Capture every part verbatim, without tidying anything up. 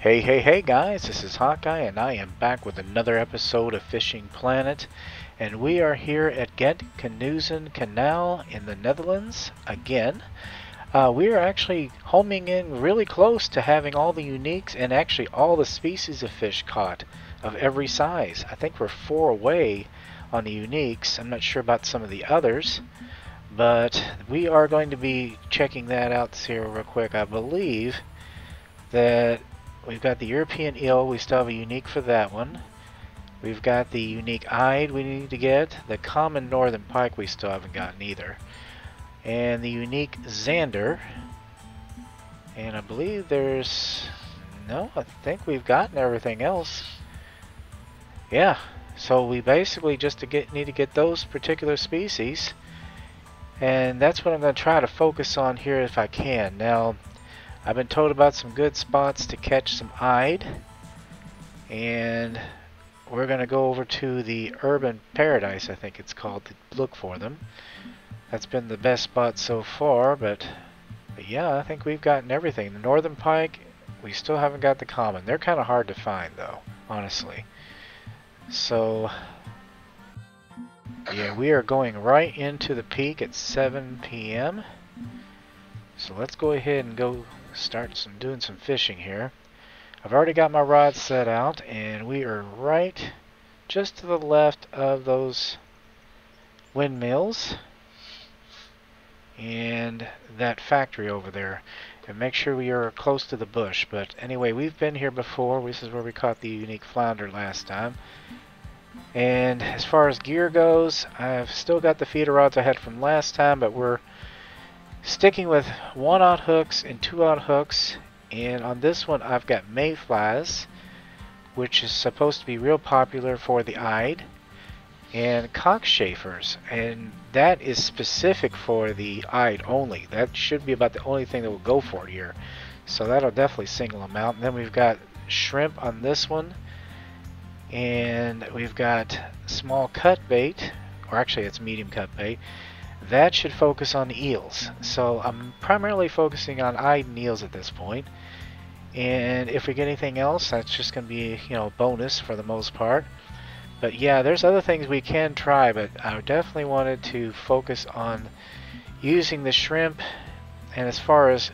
Hey, hey, hey guys, this is Hawkeye and I am back with another episode of Fishing Planet, and we are here at Ghent-Terneuzen Canal in the Netherlands again. Uh, we are actually homing in really close to having all the uniques and actually all the species of fish caught of every size. I think we're four away on the uniques. I'm not sure about some of the others, but we are going to be checking that out here real quick. I believe that we've got the European eel. We still have a unique for that one. We've got the unique Ide we need to get. The common Northern Pike we still haven't gotten either. And the unique Zander. And I believe there's... No, I think we've gotten everything else. Yeah, so we basically just to get, need to get those particular species. And that's what I'm going to try to focus on here if I can. Now, I've been told about some good spots to catch some Ide, and we're going to go over to the Urban Paradise, I think it's called, to look for them. That's been the best spot so far, but, but yeah, I think we've gotten everything. The Northern Pike, we still haven't got the common. They're kind of hard to find, though, honestly. So, yeah, we are going right into the peak at seven P M So let's go ahead and go start some doing some fishing here. I've already got my rod set out, and we are right just to the left of those windmills and that factory over there. And make sure we are close to the bush. But anyway, we've been here before. This is where we caught the unique flounder last time. And as far as gear goes, I've still got the feeder rods I had from last time, but we're sticking with one-aught hooks and two-aught hooks, and on this one I've got mayflies, which is supposed to be real popular for the Ide, and cockchafers, and that is specific for the Ide only. That should be about the only thing that will go for it here, so that'll definitely single them out. And then we've got shrimp on this one, and we've got small cut bait, or actually it's medium cut bait. That should focus on eels. So I'm primarily focusing on Ide and eels at this point. And if we get anything else, that's just going to be, you know, bonus for the most part. But yeah, there's other things we can try, but I definitely wanted to focus on using the shrimp. And as far as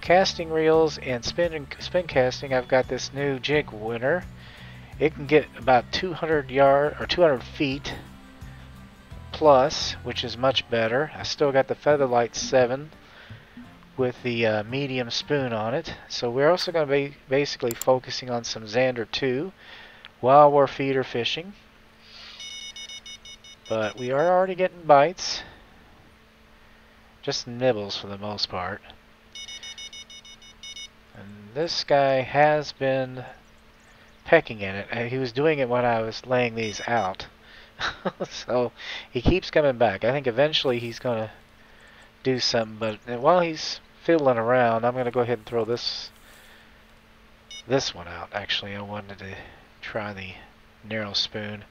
casting reels and spin, spin casting, I've got this new jig winner. It can get about two hundred yards or two hundred feet. Plus, which is much better. I still got the Featherlight seven with the uh, medium spoon on it. So we're also going to be basically focusing on some Zander too while we're feeder fishing. But we are already getting bites. Just nibbles for the most part. And this guy has been pecking at it. He was doing it when I was laying these out. So he keeps coming back. I think eventually he's going to do something, but while he's fiddling around, I'm going to go ahead and throw this this one out. Actually, I wanted to try the narrow spoon.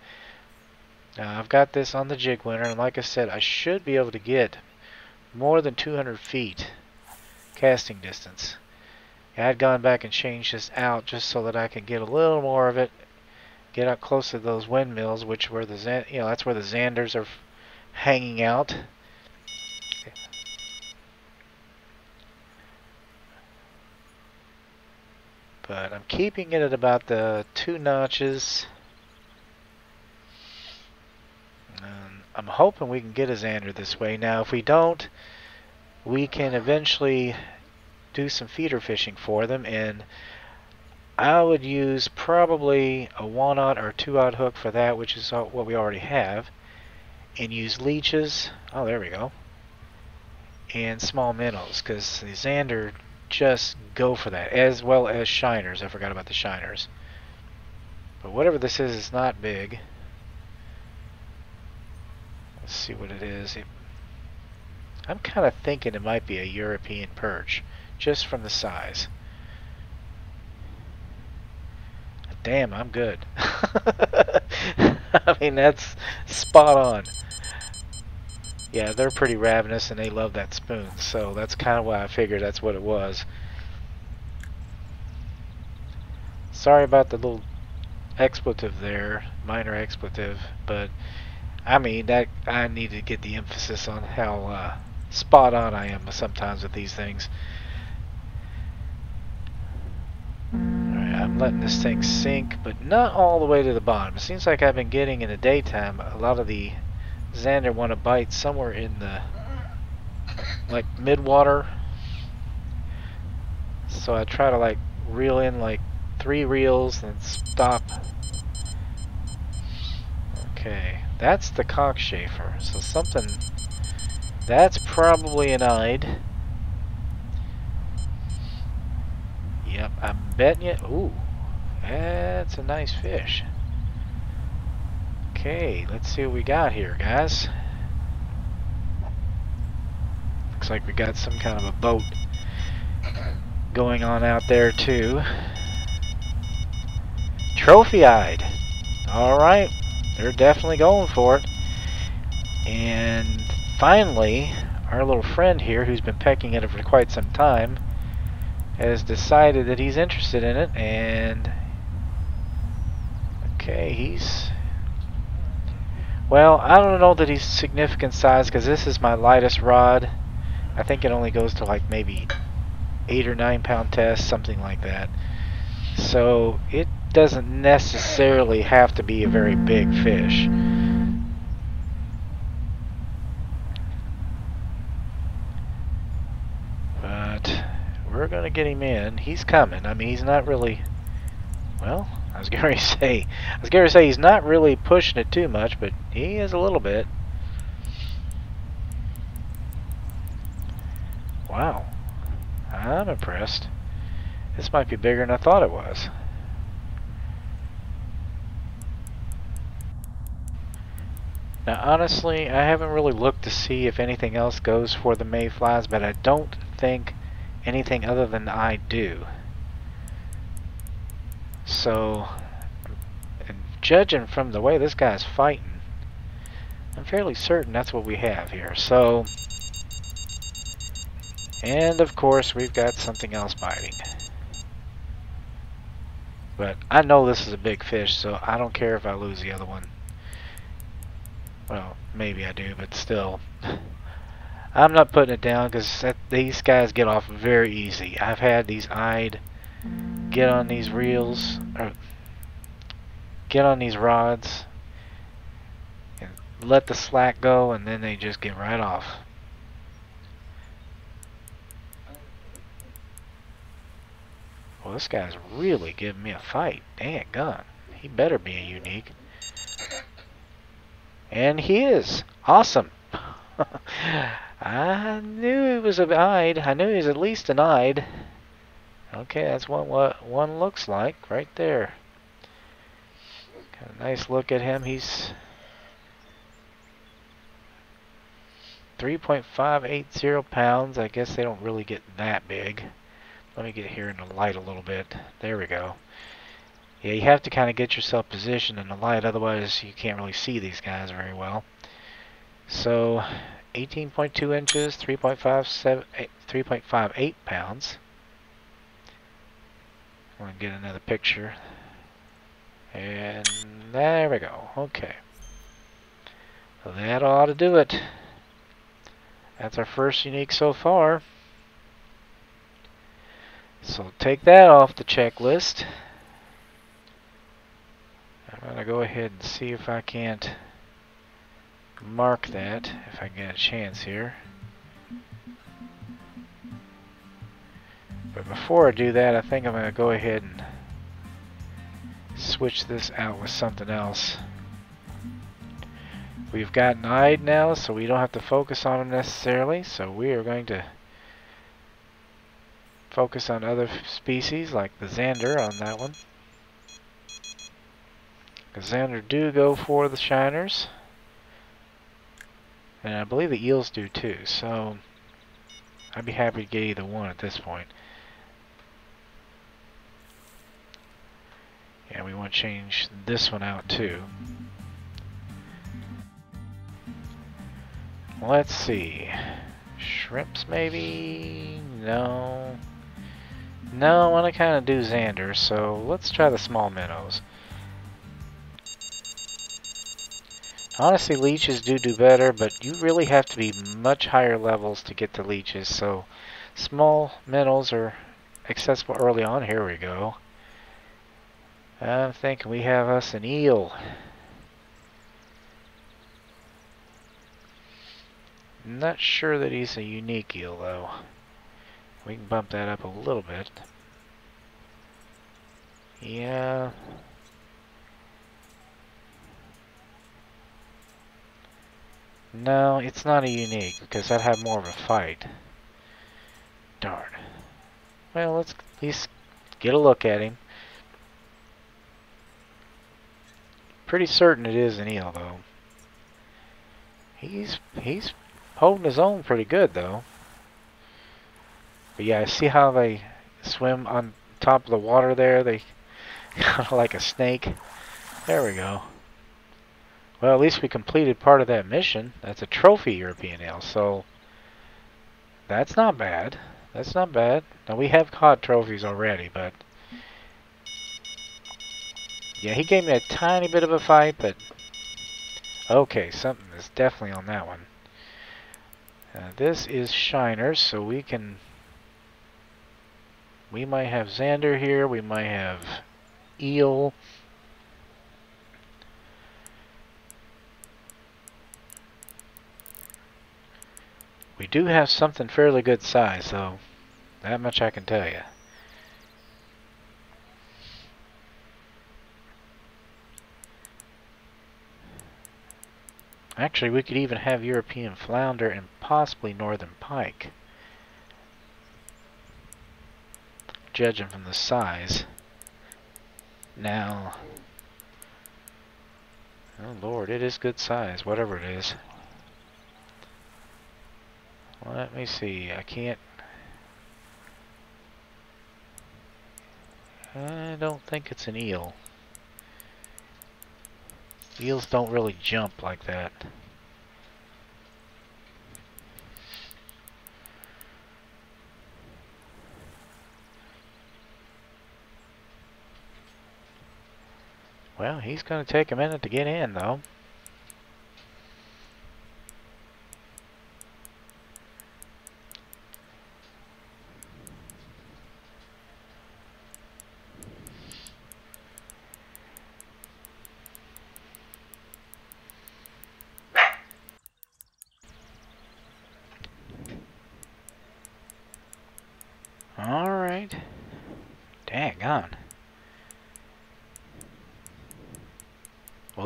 Now, I've got this on the jig winner, and like I said, I should be able to get more than two hundred feet casting distance. I had gone back and changed this out just so that I could get a little more of it. Get up close to those windmills, which were the, you know, that's where the Zanders are hanging out. But I'm keeping it at about the two notches. Um, I'm hoping we can get a Zander this way. Now, if we don't, we can eventually do some feeder fishing for them, and I would use probably a one-aught or two-aught hook for that, which is what we already have, and use leeches. Oh, there we go. And small minnows, because the Zander just go for that, as well as shiners. I forgot about the shiners. But whatever this is, it's not big. Let's see what it is. It, I'm kind of thinking it might be a European perch, just from the size. Damn, I'm good. I mean, that's spot on. Yeah, they're pretty ravenous, and they love that spoon, so that's kind of why I figured that's what it was. Sorry about the little expletive there, minor expletive, but I mean, that I need to get the emphasis on how uh, spot on I am sometimes with these things. Alright, I'm letting this thing sink, but not all the way to the bottom. It seems like I've been getting in the daytime a lot of the Zander want to bite somewhere in the, like, mid-water. So I try to, like, reel in, like, three reels and stop. Okay, that's the cockchafer. So something, that's probably an Ide. Yep, I'm betting you. Ooh, that's a nice fish. Okay, let's see what we got here, guys. Looks like we got some kind of a boat going on out there, too. Trophy-eyed. Alright, they're definitely going for it. And finally, our little friend here, who's been pecking at it for quite some time, has decided that he's interested in it, and... Okay, he's... Well, I don't know that he's significant size, because this is my lightest rod. I think it only goes to like maybe eight or nine pound test, something like that. So it doesn't necessarily have to be a very big fish. But we're going to get him in. He's coming. I mean, he's not really... Well... I was going to say, I was going to say he's not really pushing it too much, but he is a little bit. Wow, I'm impressed. This might be bigger than I thought it was. Now, honestly, I haven't really looked to see if anything else goes for the mayflies, but I don't think anything other than I do. So, and judging from the way this guy's fighting, I'm fairly certain that's what we have here. So, and of course we've got something else biting. But I know this is a big fish, so I don't care if I lose the other one. Well, maybe I do, but still. I'm not putting it down because these guys get off very easy. I've had these eyed... get on these reels or get on these rods and let the slack go, and then they just get right off. Well, this guy's really giving me a fight. Dang gun, he better be a unique, and he is awesome. I knew it was an eyed. I knew he was at least an eyed. Okay, that's what, what one looks like right there. Got a nice look at him. He's three point five eight zero pounds. I guess they don't really get that big. Let me get here in the light a little bit. There we go. Yeah, you have to kind of get yourself positioned in the light, otherwise you can't really see these guys very well. So, eighteen point two inches, three point five eight pounds. I'm going to get another picture. And there we go. Okay. That ought to do it. That's our first unique so far. So take that off the checklist. I'm going to go ahead and see if I can't mark that, if I can get a chance here. But before I do that, I think I'm going to go ahead and switch this out with something else. We've got an eye now, so we don't have to focus on them necessarily, so we are going to focus on other species like the Zander on that one. The Zander do go for the shiners, and I believe the eels do too, so I'd be happy to get either one at this point. And we want to change this one out too. Let's see. Shrimps maybe? No. No, I want to kind of do Zander, so let's try the small minnows. Honestly, leeches do do better, but you really have to be much higher levels to get to leeches, so small minnows are accessible early on. Here we go. I'm thinking we have us an eel. Not sure that he's a unique eel, though. We can bump that up a little bit. Yeah. No, it's not a unique, because I'd have more of a fight. Darn. Well, let's at least get a look at him. Pretty certain it is an eel, though. He's, he's holding his own pretty good, though. But yeah, see how they swim on top of the water there? They kind of like a snake. There we go. Well, at least we completed part of that mission. That's a trophy European eel, so that's not bad. That's not bad. Now, we have caught trophies already, but yeah, he gave me a tiny bit of a fight, but okay, something is definitely on that one. Uh, this is shiners, so we can, we might have Zander here, we might have eel. We do have something fairly good size, though. That much I can tell you. Actually, we could even have European flounder and possibly Northern Pike. Judging from the size. Now, oh Lord, it is good size, whatever it is. Let me see, I can't, I don't think it's an eel. Eels don't really jump like that. Well, he's going to take a minute to get in, though.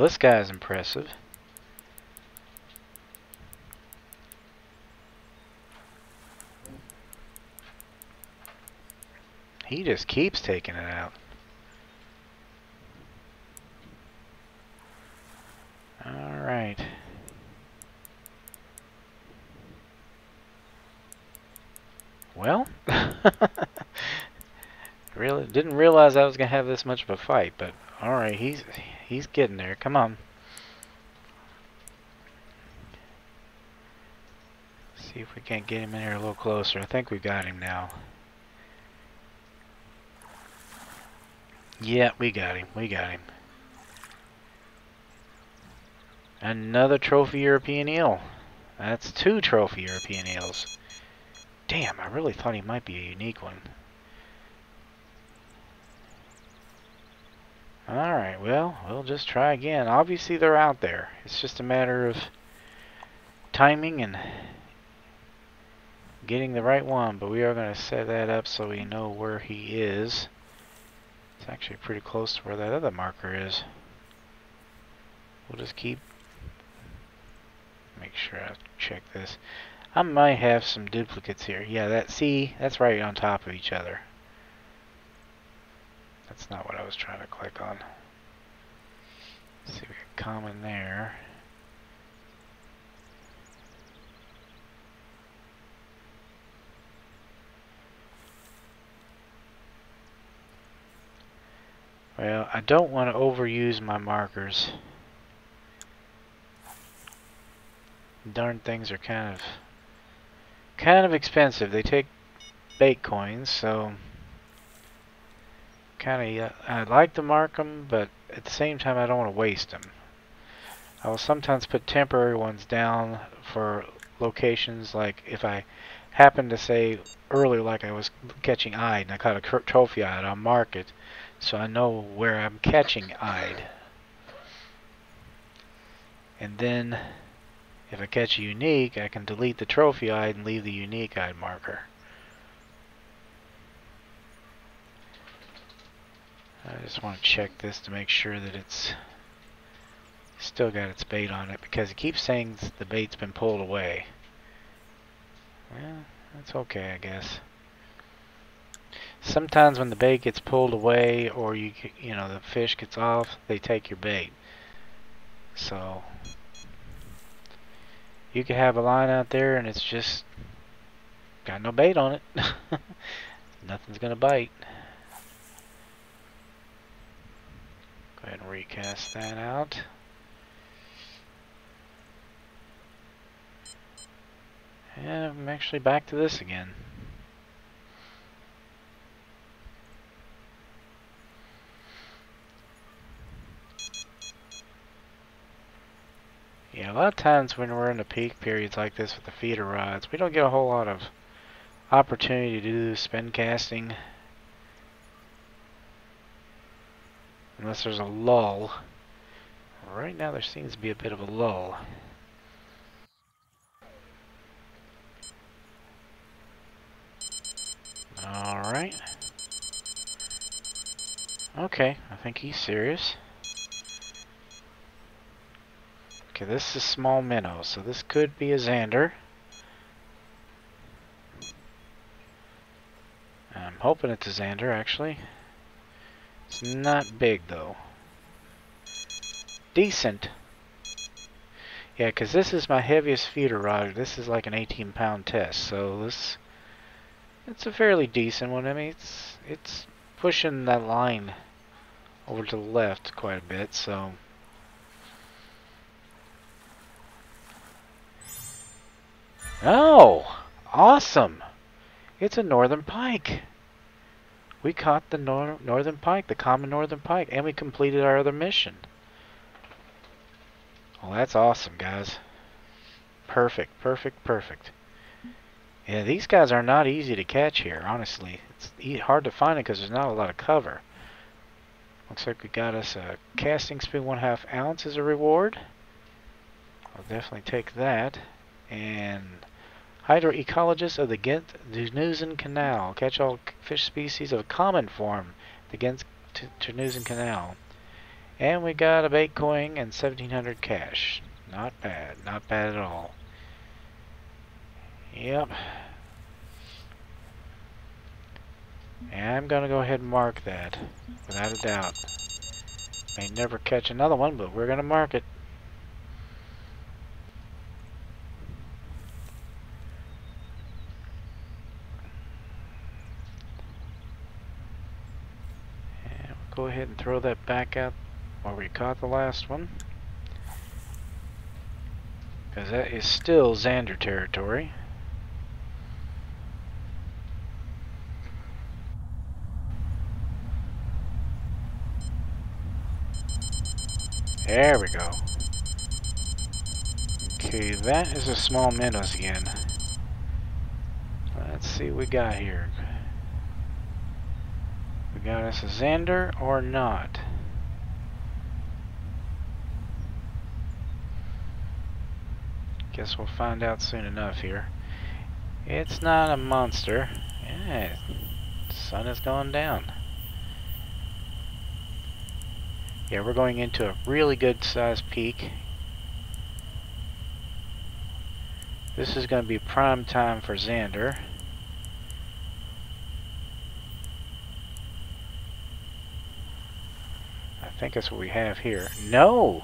This guy's impressive. He just keeps taking it out. Alright. Well, really didn't realize I was gonna have this much of a fight, but alright, he's He's getting there. Come on. See if we can't get him in here a little closer. I think we've got him now. Yeah, we got him. We got him. Another trophy European eel. That's two trophy European eels. Damn, I really thought he might be a unique one. Alright, well, we'll just try again. Obviously they're out there. It's just a matter of timing and getting the right one, but we are going to set that up so we know where he is. It's actually pretty close to where that other marker is. We'll just keep... Make sure I check this. I might have some duplicates here. Yeah, that see, that's right on top of each other. That's not what I was trying to click on. Let's see, we got common there. Well, I don't want to overuse my markers. Darn things are kind of kind of expensive. They take bait coins, so kind of uh, I'd like to mark them, but at the same time I don't want to waste them. I will sometimes put temporary ones down for locations, like if I happen to say earlier, like I was catching Ide and I caught a trophy Ide, I'll mark it so I know where I'm catching Ide. And then if I catch a unique, I can delete the trophy Ide and leave the unique Ide marker. I just want to check this to make sure that it's still got its bait on it, because it keeps saying the bait's been pulled away. Well, that's okay, I guess. Sometimes when the bait gets pulled away, or you you know the fish gets off, they take your bait. So you could have a line out there and it's just got no bait on it. Nothing's gonna bite. Go ahead and recast that out. And I'm actually back to this again. Yeah, a lot of times when we're in the peak periods like this with the feeder rods, we don't get a whole lot of opportunity to do spin casting. Unless there's a lull. Right now there seems to be a bit of a lull. Alright. Okay, I think he's serious. Okay, this is small minnow, so this could be a Zander. I'm hoping it's a Zander, actually. It's not big, though. Decent. Yeah, because this is my heaviest feeder rod. This is like an eighteen pound test, so this... It's a fairly decent one. I mean, it's, it's pushing that line over to the left quite a bit, so... Oh! Awesome! It's a Northern Pike! We caught the nor Northern Pike, the common Northern Pike, and we completed our other mission. Well, that's awesome, guys. Perfect, perfect, perfect. Yeah, these guys are not easy to catch here, honestly. It's e hard to find it because there's not a lot of cover. Looks like we got us a casting spoon, one half ounce as a reward. I'll definitely take that. And Hydroecologists of the Ghent-Terneuzen Canal. Catch all fish species of a common form, the Ghent-Terneuzen Canal. And we got a bait coin and seventeen hundred cash. Not bad. Not bad at all. Yep. And I'm going to go ahead and mark that, without a doubt. May never catch another one, but we're going to mark it. Go ahead and throw that back out where we caught the last one, because that is still Zander territory. There we go. Okay, that is a small minnows again. Let's see what we got here. Got us a Zander or not? Guess we'll find out soon enough here. It's not a monster. Yeah, the sun has gone down. Yeah, we're going into a really good sized peak. This is going to be prime time for Zander. I think that's what we have here. No!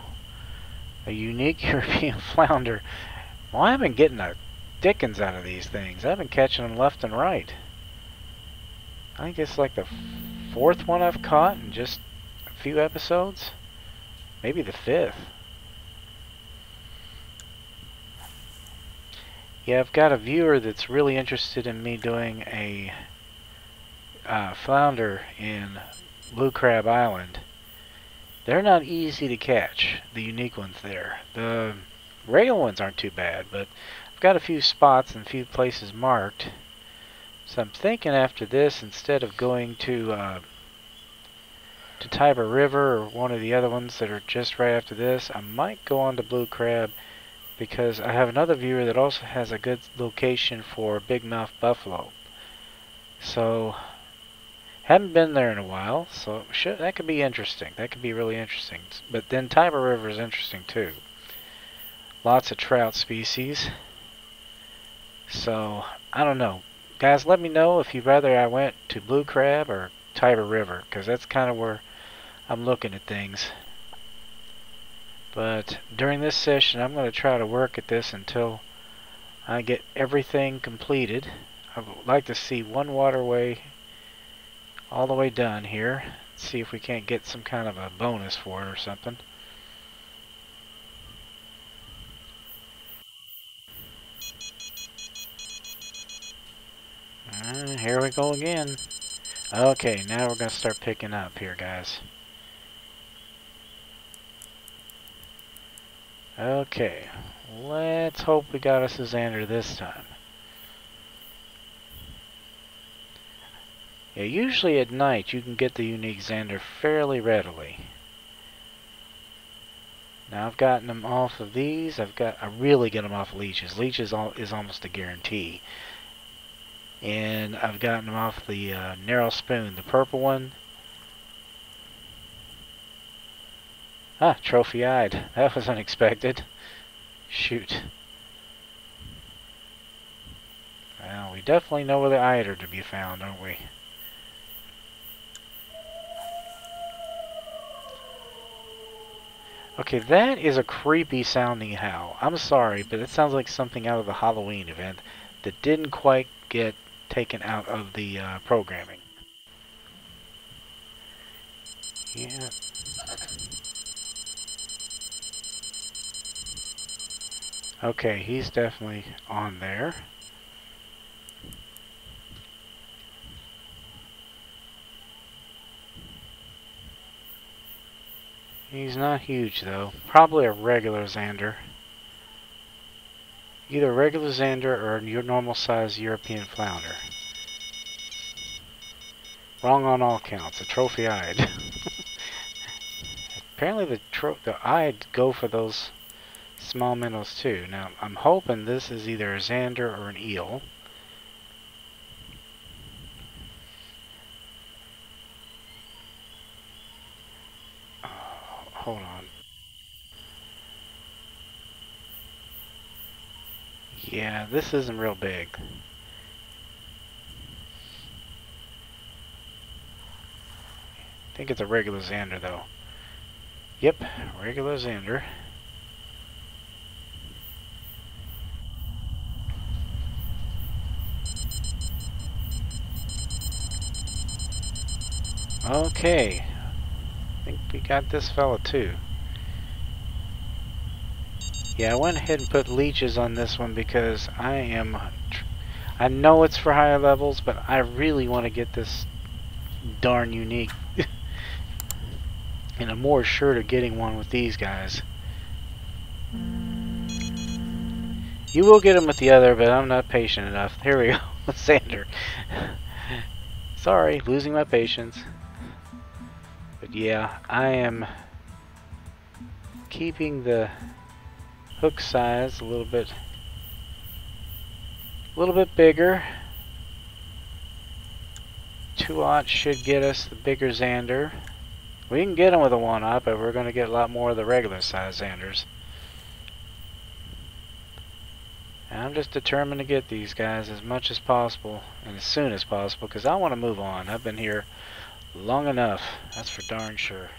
A unique European flounder. Well, I've been getting a dickens out of these things. I've been catching them left and right. I think it's like the fourth one I've caught in just a few episodes. Maybe the fifth. Yeah, I've got a viewer that's really interested in me doing a uh, flounder in Blue Crab Island. They're not easy to catch, the unique ones there. The regular ones aren't too bad, but I've got a few spots and a few places marked. So I'm thinking after this, instead of going to uh, to Tiber River or one of the other ones that are just right after this, I might go on to Blue Crab, because I have another viewer that also has a good location for Big Mouth Buffalo. So, haven't been there in a while, so should, that could be interesting. That could be really interesting. But then Tiber River is interesting too. Lots of trout species. So, I don't know. Guys, let me know if you'd rather I went to Blue Crab or Tiber River, because that's kind of where I'm looking at things. But during this session, I'm going to try to work at this until I get everything completed. I would like to see one waterway all the way done here. See if we can't get some kind of a bonus for it or something. Uh, here we go again. Okay, now we're going to start picking up here, guys. Okay, let's hope we got us a Zander this time. Yeah, usually at night you can get the unique Zander fairly readily. Now I've gotten them off of these. I've got I really get them off leeches. Leeches all, is almost a guarantee. And I've gotten them off the uh, narrow spoon, the purple one. Ah, trophy-eyed. That was unexpected. Shoot. Well, we definitely know where the eyed are to be found, don't we? Okay, that is a creepy sounding howl. I'm sorry, but it sounds like something out of the Halloween event that didn't quite get taken out of the uh, programming. Yeah. Okay, he's definitely on there. He's not huge though. Probably a regular Zander. Either a regular Zander or your normal size European flounder. Wrong on all counts. A trophy-eyed. Apparently the tro the eyed go for those small minnows too. Now I'm hoping this is either a Zander or an eel. Oh, hold on. Yeah, this isn't real big. I think it's a regular Zander though. Yep, regular Zander. Okay, I think we got this fella too. Yeah, I went ahead and put leeches on this one because I am, tr I know it's for higher levels, but I really want to get this darn unique. And I'm more sure to getting one with these guys. You will get them with the other, but I'm not patient enough. Here we go, Zander. Sorry, losing my patience. But yeah, I am keeping the hook size a little bit, a little bit bigger. Two aught should get us the bigger Zander. We can get them with a one-aught, but we're going to get a lot more of the regular size Zanders. And I'm just determined to get these guys as much as possible and as soon as possible because I want to move on. I've been here long enough, that's for darn sure.